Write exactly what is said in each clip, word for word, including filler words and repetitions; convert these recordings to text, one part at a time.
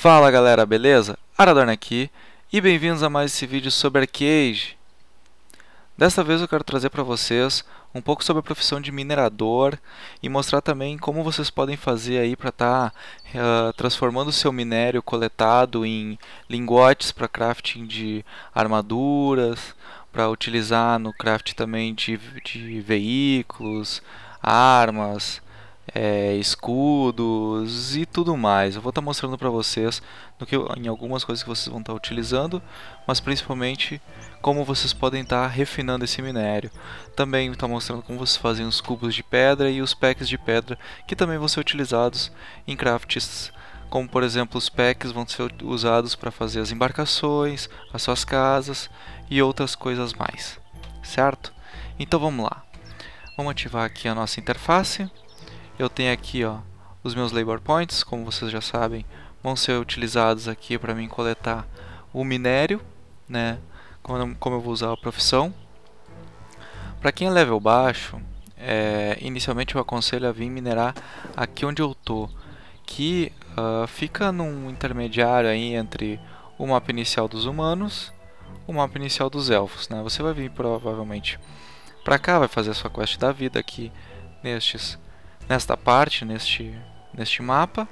Fala galera, beleza? Aradorn aqui e bem-vindos a mais esse vídeo sobre ArcheAge. Desta vez eu quero trazer para vocês um pouco sobre a profissão de minerador e mostrar também como vocês podem fazer aí para estar tá, uh, transformando o seu minério coletado em lingotes para crafting de armaduras, para utilizar no crafting também de, de veículos, armas, É, escudos e tudo mais. Eu vou estar mostrando para vocês no que, em algumas coisas que vocês vão estar utilizando, mas principalmente como vocês podem estar refinando esse minério. Também estou mostrando como vocês fazem os cubos de pedra e os packs de pedra, que também vão ser utilizados em crafts, como por exemplo os packs vão ser usados para fazer as embarcações, as suas casas e outras coisas mais, certo? Então vamos lá, vamos ativar aqui a nossa interface. Eu tenho aqui ó, os meus labor points, como vocês já sabem, vão ser utilizados aqui para mim coletar o minério, né? Como, como eu vou usar a profissão. Para quem é level baixo, é, inicialmente eu aconselho a vir minerar aqui onde eu tô, que uh, fica num intermediário aí entre o mapa inicial dos humanos, o mapa inicial dos elfos, né? Você vai vir provavelmente para cá, vai fazer a sua quest da vida aqui nestes nesta parte, neste, neste mapa,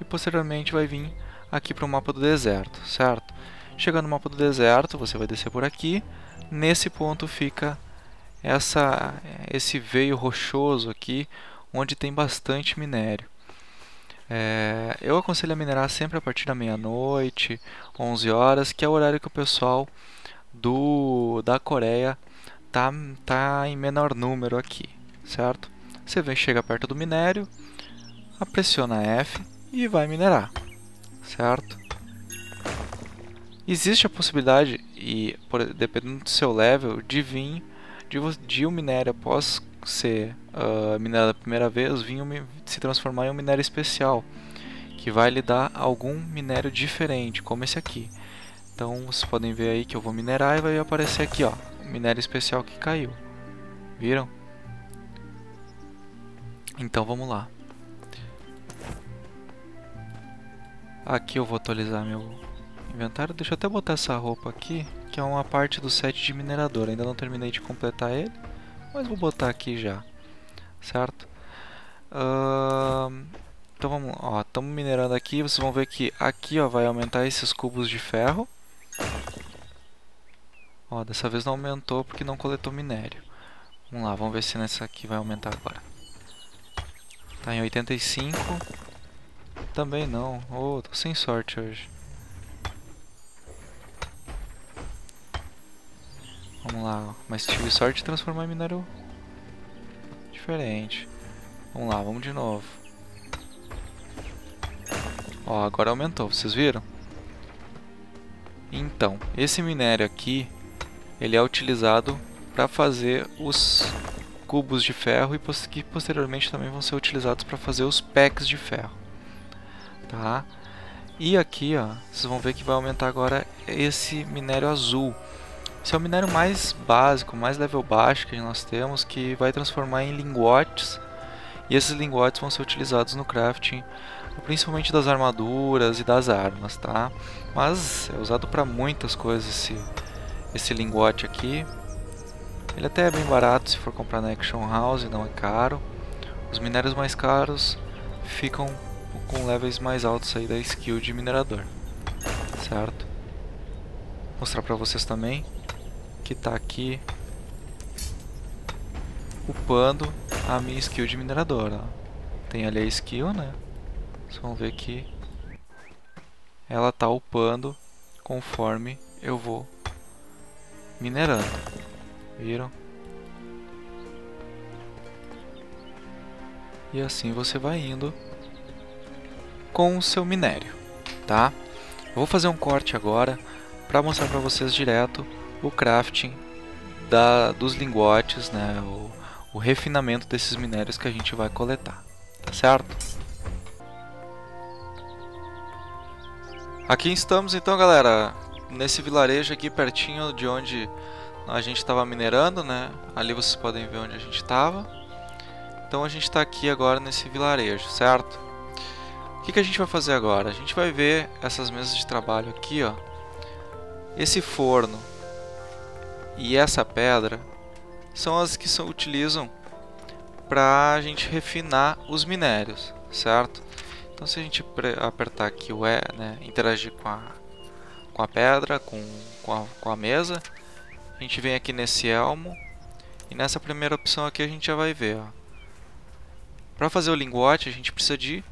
e posteriormente vai vir aqui para o mapa do deserto, certo? Chegando no mapa do deserto, você vai descer por aqui, nesse ponto fica essa, esse veio rochoso aqui, onde tem bastante minério. É, eu aconselho a minerar sempre a partir da meia-noite, onze horas, que é o horário que o pessoal do, da Coreia tá, tá em menor número aqui, certo? Você vem, chega perto do minério, pressiona F e vai minerar, certo? Existe a possibilidade, e por, dependendo do seu level, de vir de, de um minério após ser uh, minerado a primeira vez, vir um, se transformar em um minério especial, que vai lhe dar algum minério diferente, como esse aqui. Então vocês podem ver aí que eu vou minerar e vai aparecer aqui, ó, minério especial que caiu. Viram? Então vamos lá. Aqui eu vou atualizar meu inventário. Deixa eu até botar essa roupa aqui, que é uma parte do set de minerador. Ainda não terminei de completar ele, mas vou botar aqui já, certo? Uh, então vamos lá. Estamos minerando aqui. Vocês vão ver que aqui ó, vai aumentar esses cubos de ferro. Ó, dessa vez não aumentou porque não coletou minério. Vamos lá, vamos ver se nessa aqui vai aumentar agora. Tá em oitenta e cinco. Também não. Oh, tô sem sorte hoje. Vamos lá. Mas tive sorte de transformar em minério diferente. Vamos lá, vamos de novo. Ó, agora aumentou. Vocês viram? Então, esse minério aqui, ele é utilizado para fazer os cubos de ferro e que posteriormente também vão ser utilizados para fazer os packs de ferro, tá? E aqui, ó, vocês vão ver que vai aumentar agora esse minério azul. Esse é o minério mais básico, mais level baixo que nós temos, que vai transformar em lingotes. E esses lingotes vão ser utilizados no crafting, principalmente das armaduras e das armas, tá? Mas é usado para muitas coisas esse, esse lingote aqui. Ele até é bem barato se for comprar na Action House, não é caro. Os minérios mais caros ficam com levels mais altos aí da skill de minerador, certo? Vou mostrar pra vocês também que tá aqui upando a minha skill de minerador. Ó. Tem ali a skill, né? Vocês vão ver que ela tá upando conforme eu vou minerando. Viram? E assim você vai indo com o seu minério, tá? Eu vou fazer um corte agora para mostrar para vocês direto o crafting da, dos lingotes, né? O, o refinamento desses minérios que a gente vai coletar, tá certo? Aqui estamos então, galera, nesse vilarejo aqui pertinho de onde a gente estava minerando, né? Ali vocês podem ver onde a gente estava. Então a gente está aqui agora nesse vilarejo, certo? que, que a gente vai fazer agora? A gente vai ver essas mesas de trabalho aqui, ó, esse forno e essa pedra são as que são, utilizam para a gente refinar os minérios, certo? Então, se a gente apertar aqui o E, né, interagir com a, com a pedra, com, com, a, com a mesa, a gente vem aqui nesse elmo e nessa primeira opção aqui a gente já vai ver, ó. Para fazer o lingote a gente precisa de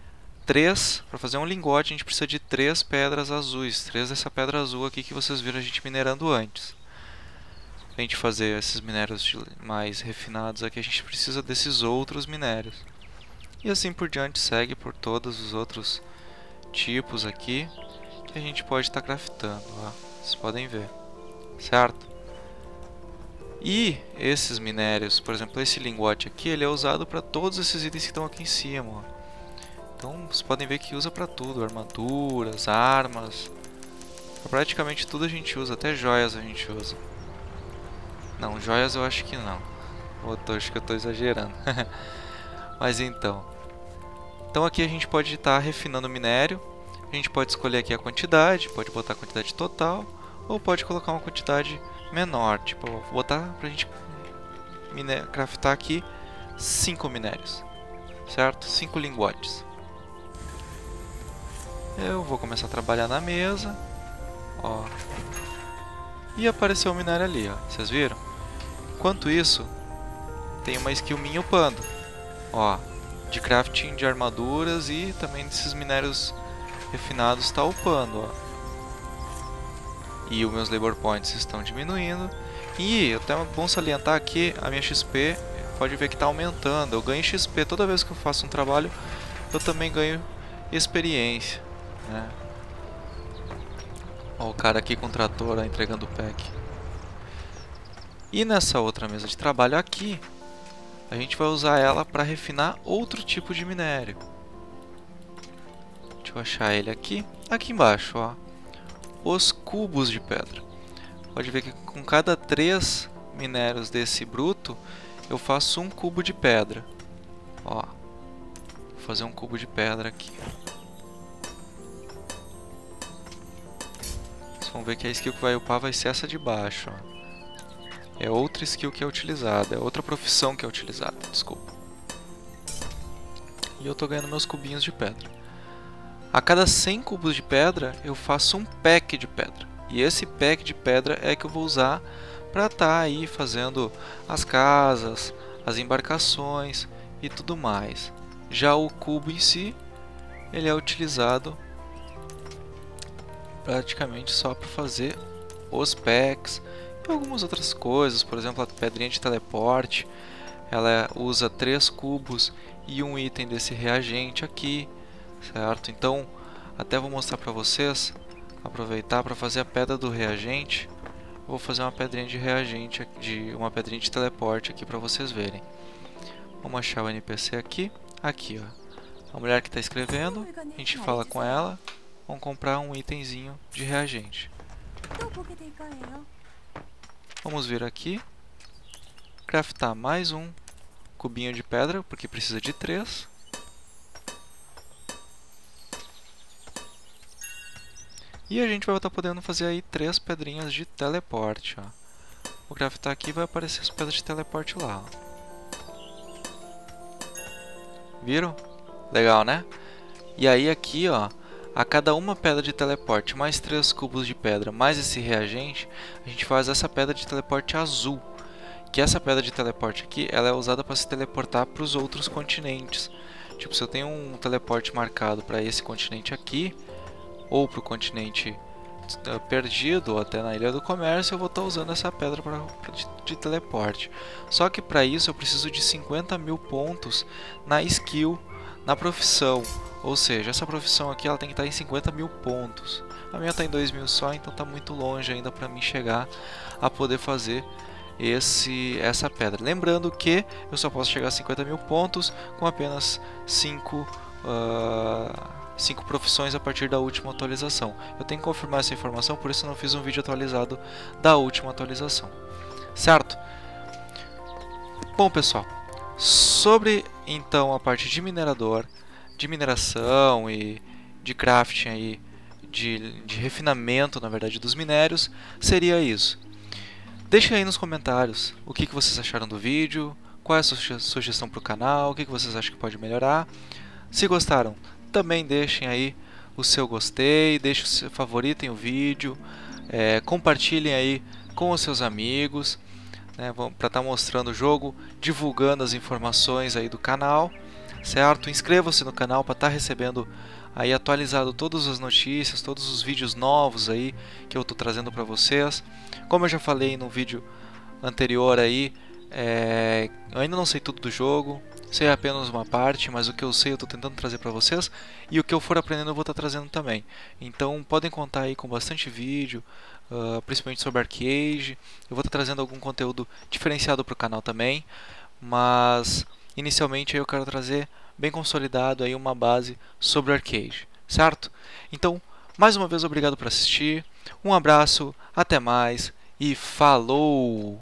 três, para fazer um lingote a gente precisa de três pedras azuis, três dessa pedra azul aqui que vocês viram a gente minerando antes. Para a gente fazer esses minérios mais refinados aqui a gente precisa desses outros minérios. E assim por diante segue por todos os outros tipos aqui que a gente pode estar craftando, ó. Vocês podem ver, certo? E esses minérios, por exemplo, esse lingote aqui, ele é usado para todos esses itens que estão aqui em cima, ó. Então vocês podem ver que usa para tudo, armaduras, armas, pra praticamente tudo a gente usa, até joias a gente usa. Não, joias eu acho que não, eu tô, acho que eu estou exagerando. Mas então, então aqui a gente pode estar refinando o minério, a gente pode escolher aqui a quantidade, pode botar a quantidade total, ou pode colocar uma quantidade menor, tipo, vou botar pra gente craftar aqui cinco minérios, certo? cinco lingotes. Eu vou começar a trabalhar na mesa, ó, e apareceu o minério ali, ó, vocês viram? Enquanto isso, tem uma skill minha upando, ó, de crafting de armaduras e também desses minérios refinados tá upando, ó. E os meus labor points estão diminuindo. E até é bom salientar aqui, a minha X P pode ver que está aumentando. Eu ganho X P toda vez que eu faço um trabalho, eu também ganho experiência, né? Ó, o cara aqui com o trator, ó, entregando o pack. E nessa outra mesa de trabalho aqui, a gente vai usar ela para refinar outro tipo de minério. Deixa eu achar ele aqui. Aqui embaixo, ó. Os cubos de pedra. Pode ver que com cada três minérios desse bruto eu faço um cubo de pedra. Ó, vou fazer um cubo de pedra aqui. Vocês vão ver que a skill que vai upar vai ser essa de baixo, ó. É outra skill que é utilizada, é outra profissão que é utilizada, desculpa. E eu tô ganhando meus cubinhos de pedra. A cada cem cubos de pedra, eu faço um pack de pedra. E esse pack de pedra é que eu vou usar para estar aí fazendo as casas, as embarcações e tudo mais. Já o cubo em si, ele é utilizado praticamente só para fazer os packs e algumas outras coisas. Por exemplo, a pedrinha de teleporte, ela usa três cubos e um item desse reagente aqui. Certo? Então, até vou mostrar para vocês, aproveitar para fazer a pedra do reagente. Vou fazer uma pedrinha de reagente, de uma pedrinha de teleporte aqui para vocês verem. Vamos achar o N P C aqui, aqui, ó. A mulher que está escrevendo, a gente fala com ela, vamos comprar um itemzinho de reagente. Vamos vir aqui, craftar mais um cubinho de pedra, porque precisa de três. E a gente vai estar podendo fazer aí três pedrinhas de teleporte, ó. Vou craftar aqui e vai aparecer as pedras de teleporte lá, ó. Viram? Legal, né? E aí aqui, ó, a cada uma pedra de teleporte mais três cubos de pedra mais esse reagente, a gente faz essa pedra de teleporte azul. Que essa pedra de teleporte aqui, ela é usada para se teleportar para os outros continentes. Tipo, se eu tenho um teleporte marcado para esse continente aqui, ou para o continente perdido, ou até na Ilha do Comércio, eu vou estar usando essa pedra pra, pra, de, de teleporte. Só que para isso eu preciso de cinquenta mil pontos na skill, na profissão. Ou seja, essa profissão aqui ela tem que estar em cinquenta mil pontos. A minha está em dois mil só, então está muito longe ainda para mim chegar a poder fazer esse, essa pedra. Lembrando que eu só posso chegar a cinquenta mil pontos com apenas cinco... cinco profissões a partir da última atualização. Eu tenho que confirmar essa informação, por isso eu não fiz um vídeo atualizado da última atualização. Certo? Bom, pessoal, sobre então a parte de minerador, de mineração e de crafting aí, de, de refinamento, na verdade, dos minérios, seria isso. Deixem aí nos comentários o que, que vocês acharam do vídeo, qual é a sua sugestão para o canal, o que, que vocês acham que pode melhorar. Se gostaram, também deixem aí o seu gostei, deixem o seu, favoritem o vídeo, é, compartilhem aí com os seus amigos, né, para estar mostrando o jogo, divulgando as informações aí do canal, certo? Inscreva-se no canal para estar recebendo aí atualizado todas as notícias, todos os vídeos novos aí que eu estou trazendo para vocês. Como eu já falei no vídeo anterior aí, é, eu ainda não sei tudo do jogo, sei apenas uma parte, mas o que eu sei eu estou tentando trazer para vocês, e o que eu for aprendendo eu vou estar trazendo também. Então podem contar aí com bastante vídeo, uh, principalmente sobre ArcheAge. Eu vou estar trazendo algum conteúdo diferenciado para o canal também, mas inicialmente eu quero trazer bem consolidado aí uma base sobre ArcheAge, certo? Então, mais uma vez obrigado por assistir, um abraço, até mais e falou!